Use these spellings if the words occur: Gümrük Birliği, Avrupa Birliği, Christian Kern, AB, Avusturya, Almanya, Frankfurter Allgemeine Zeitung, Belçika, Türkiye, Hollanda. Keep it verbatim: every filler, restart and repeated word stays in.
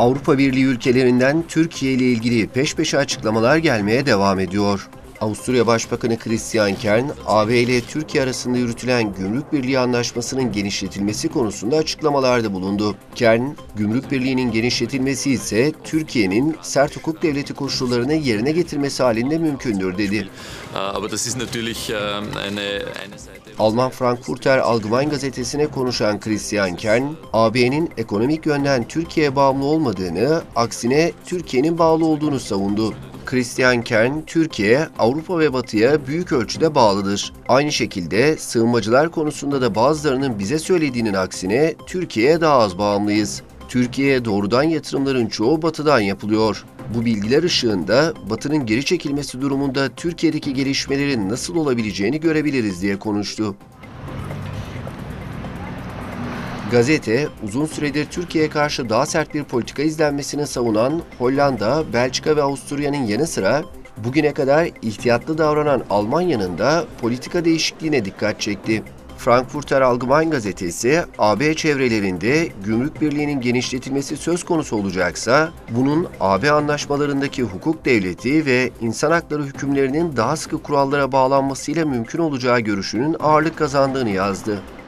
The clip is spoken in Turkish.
Avrupa Birliği ülkelerinden Türkiye ile ilgili peş peşe açıklamalar gelmeye devam ediyor. Avusturya Başbakanı Christian Kern, A B ile Türkiye arasında yürütülen Gümrük Birliği Anlaşması'nın genişletilmesi konusunda açıklamalarda bulundu. Kern, Gümrük Birliği'nin genişletilmesi ise Türkiye'nin sert hukuk devleti koşullarını yerine getirmesi halinde mümkündür dedi. Alman Frankfurter Allgemeine gazetesine konuşan Christian Kern, A B'nin ekonomik yönden Türkiye'ye bağımlı olmadığını, aksine Türkiye'nin bağlı olduğunu savundu. Christian Kern, Türkiye, Avrupa ve Batı'ya büyük ölçüde bağlıdır. Aynı şekilde sığınmacılar konusunda da bazılarının bize söylediğinin aksine Türkiye'ye daha az bağımlıyız. Türkiye'ye doğrudan yatırımların çoğu Batı'dan yapılıyor. Bu bilgiler ışığında Batı'nın geri çekilmesi durumunda Türkiye'deki gelişmelerin nasıl olabileceğini görebiliriz diye konuştu. Gazete, uzun süredir Türkiye'ye karşı daha sert bir politika izlenmesini savunan Hollanda, Belçika ve Avusturya'nın yanı sıra bugüne kadar ihtiyatlı davranan Almanya'nın da politika değişikliğine dikkat çekti. Frankfurter Allgemeine gazetesi, A B çevrelerinde Gümrük Birliği'nin genişletilmesi söz konusu olacaksa, bunun A B anlaşmalarındaki hukuk devleti ve insan hakları hükümlerinin daha sıkı kurallara bağlanmasıyla mümkün olacağı görüşünün ağırlık kazandığını yazdı.